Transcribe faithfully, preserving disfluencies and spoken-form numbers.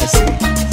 Let's see.